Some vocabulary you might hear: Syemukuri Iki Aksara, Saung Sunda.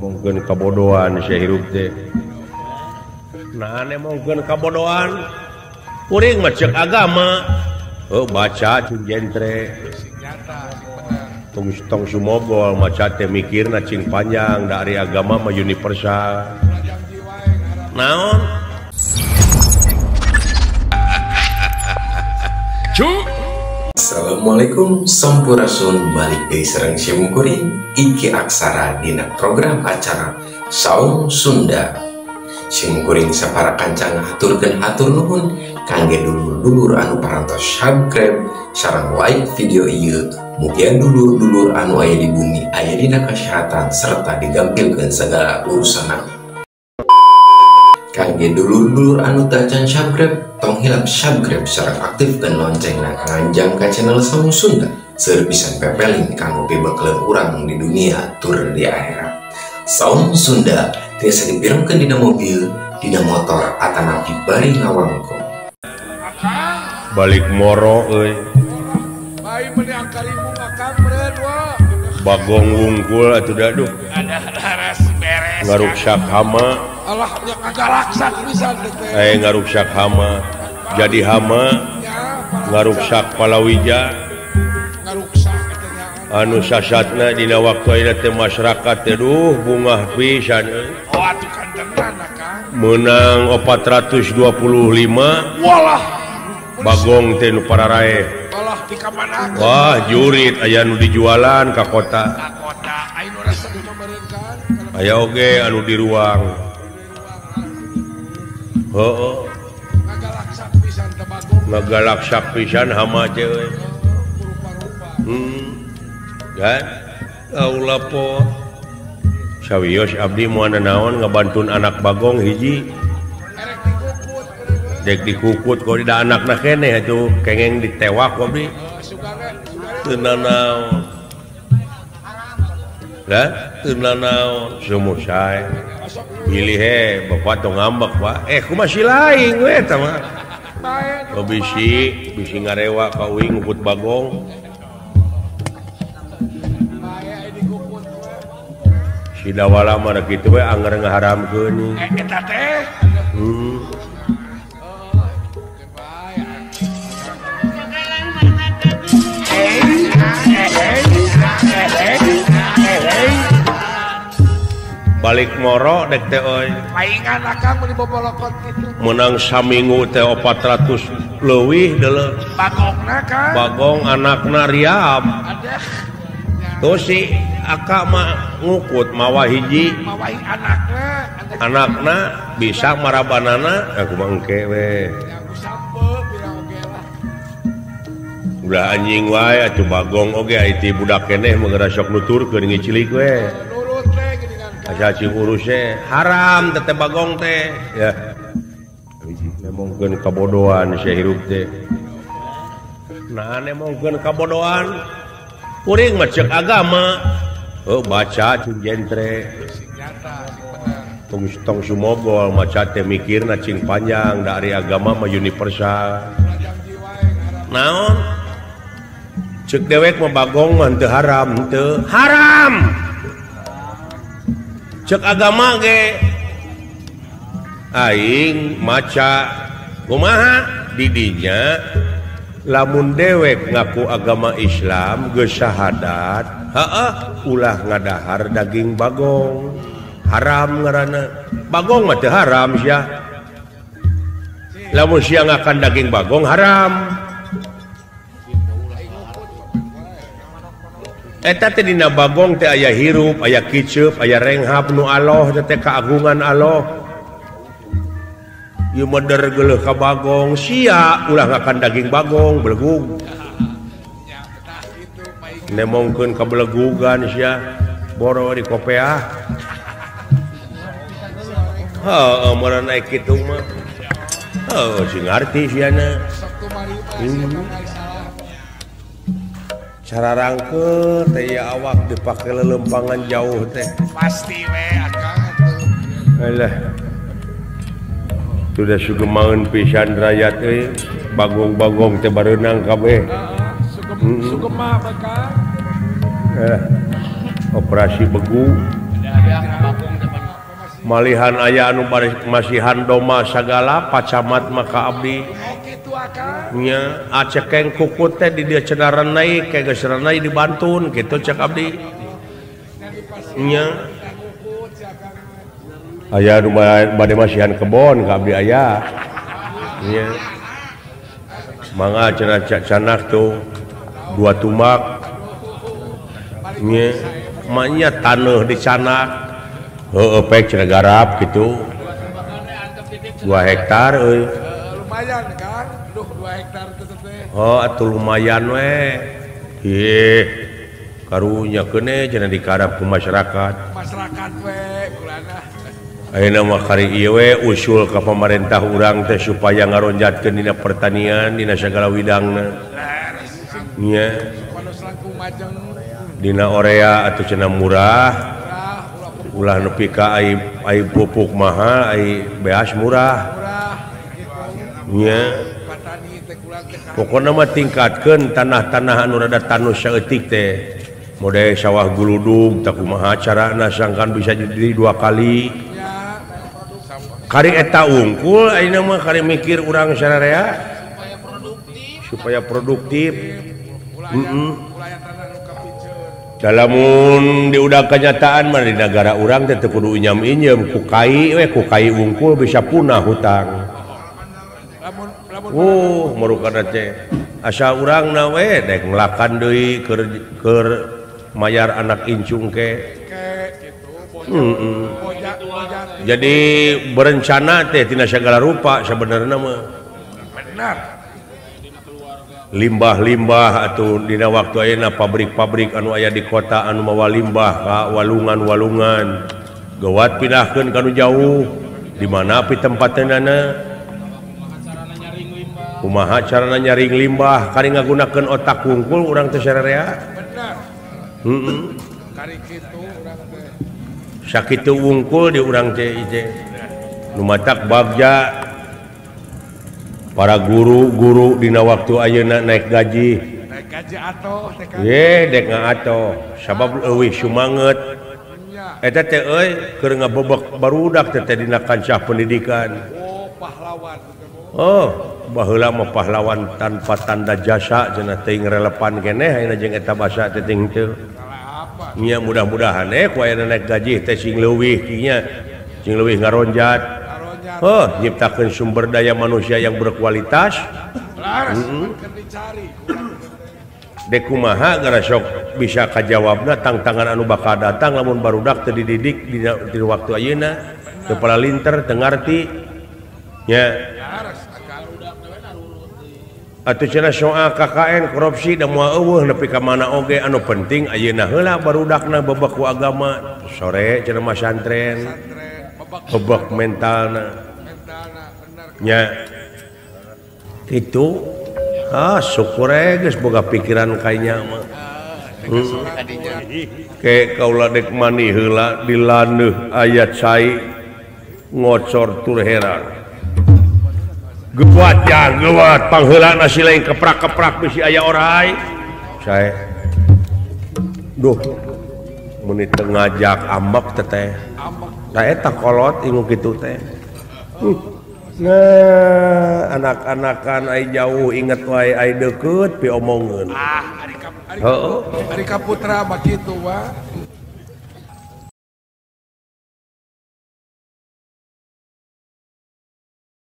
Mungkin kebodohan saya hirup teh. Nah, mungkin kebodohan. Kuring macam agama. Oh, baca cun jentre. Tong sumobol maca teh mikirna cing panjang dari agama mah universal. Naon? Cuk. Assalamualaikum sampurasun balik dari Serang Syemukuri Iki Aksara dina program acara Saung Sunda. Syemukuri sapara kancang haturkeun hatur nuhun kangge dulur-dulur anu parantos subscribe sareng like video ieu. Mugia dulur-dulur anu aya di bumi aya dina kesehatan serta digampilkeun segala urusan. Kangge dulur-dulur anu tacan subscribe, tong hilap subscribe sareng aktifkeun lonceng na karanjang ka channel Saung Sunda. Seueur pisan pepelin kanggo bebekleun urang di dunia tur di akhirat. Saung Sunda tiasa dipirengkeun dina mobil, dina motor, atanapi bari ngawangko. Balik moro euy. Bayi meuni angkalimu makan bread wa. Bagong wungkul atuh daduh. Ada haras beres. Ngaruksak hama. Allah yang agak laksak bisa ngaruksak hama jadi hama ngaruksak palawija ngaruksak anu sasatna dina waktu ayeuna teh masyarakat teh duh bungah pisan oh atuh kantenan kang meunang 425 walah bagong teh nu pararaeh walah di ka mana wah jurit aya nu dijualan ka kota aya nu resep dicombereun kan aya oge anu di ruang. Oh, ngagalak sak pisan hama cewek. Kan? Aula po. Sawios abdi moal naon ngabantun anak bagong hiji. Dek dikukut kok da anakna keneh atuh kengeng ditewak abdi. Teu nanaon. Lah, teu nanaon sumuh sae. Pilih he, bapak tong ngambek pak. Kumasi lain we eta mah. Bisi ngarewa ka uing ngukut bagong. Si dawala mah da kitu we anger ngaharamkeun. Eta teh. Balik moro dek teh oi paingan akang mun dibobolokot kitu meunang saminggu teh 400 leuwih deuleu bagongna kan bagong anakna riam aduh tuh si aka mah ngukut mawa hiji mawa anakna bisa marabanana aku mah engke we ulah anjing wae atuh bagong oge aya ti budak keneh meungeura sok nuturkeun ngicilik we aja urusnya haram tete bagong teh ya mungkin kebodohan saya hirup teh nah mungkin kebodohan kuring macam agama oh baca cun jentre tong sumobol maca teh mikirna cing panjang dari agama mah universal naon cek dewek mah bagong mah teu haram teu haram cek agama ge aing maca kumaha didinya lamun dewek ngaku agama Islam geus syahadat heeh ulah ngadahar daging bagong haram ngaranna bagong mah teu haram sia lamun sia ngakan daging bagong haram eta teh dina bagong teh aya hirup, aya kiceup, aya renghap nu aloh teh keagungan aloh. Ieu meuder geuleuh ka bagong, sia ulah ngakan daging bagong belegug. Nemongkeun ka belegugan sia boro di kopeah. Heuh meureun naik kitu mah. Heuh sing ngarti sia na. Cara rangke teh awak dipake lelempangan jauh teh pasti we akang atuh alah sudah sugemangeun pisan rakyat euy bagong-bagong teh bareunang kabeh sugemah mah ka operasi begu malihan ayah anu masihan doma segala pacamat maka abdi nya acekeng kukut teh di dia cenaran naik kayak geseran naik dibantun gitu cek abdi nya ayah anu bade masihan kebon ka abdi ayah nya mangga cenah canak tuh dua tumak nya maknya taneuh di canak pek cerah garap gitu 2 hektar lumayan kan 2 hektar oh atuh lumayan weh ih karunya kene cenah dikarap ku masyarakat weh ayeuna mah kari ieu we usul ka pamarentah urang teh supaya ngaronjatkeun dina pertanian dina sagala widangna nya dina orea atuh cenah murah ulah nepi ka aib pupuk mahal aib beas murah nya pokona mah tingkatkeun tanah-tanah anu rada tanus saeutik teh model sawah guludug tah kumaha carana sangkan bisa jadi 2 kali kari eta unggul ayeuna mah kari mikir urang sararea supaya produktif dalamun diudah kenyataan mana di negara orang teh kudu inyam-inyam ku kai unggul bisa punah hutang merukan teh asa urangna we dek ngelakan deui keur mayar anak incung ke jadi berencana teh tina segala rupa sebenarnya mah benar limbah-limbah atau dina waktu ayeuna pabrik-pabrik anu aya di kota anu mawa limbah ka walungan-walungan gawat pindahkeun kanu jauh di mana pi tempatna kumaha carana nyaring limbah kari ngagunakeun otak wungkul urang teh sararea bener kari kitu urang teh sakitu wungkul di urang teh lumatak bagja para guru-guru dina waktu ayeuna naik gaji atoh dek ngatoh sabab eueuh sumanget eta teh euy keur ngabebek barudak teh dina kancah pendidikan pahlawan baheula mah pahlawan tanpa tanda jasa cenah teuing relevan keneh ayeuna jeung eta basa teh teuing teu nya mudah-mudahan ku ayeuna naik gaji teh sing leuwih kinya sing leuwih ngaronjat nyiptakan sumber daya manusia yang berkualitas dekumaha gara sok bisa kajawabna tantangan anu bakal datang lamun barudak terdidik di waktu ayeuna kepala linter tengarti nya atuh cenah soal KKN korupsi da moal eueuh nepi ka mana oge anu penting ayeuna heula barudakna bebeku agama sore cenah mah santren bebek mentalna nya itu syukur geus boga pikiran kayanya mah ke kaula dek mani heula dilaneuh aya cai ngocor tur herang geuwat jageuwat pangheulana sileng keprak-keprak bisi aya oray sae duh mun teu ngajak ambek teteh nah eta kolot ingu gitu teh nah anak-anakan ai jauh inget wae ai deukeut pi omongeun ari kaputra begitu wa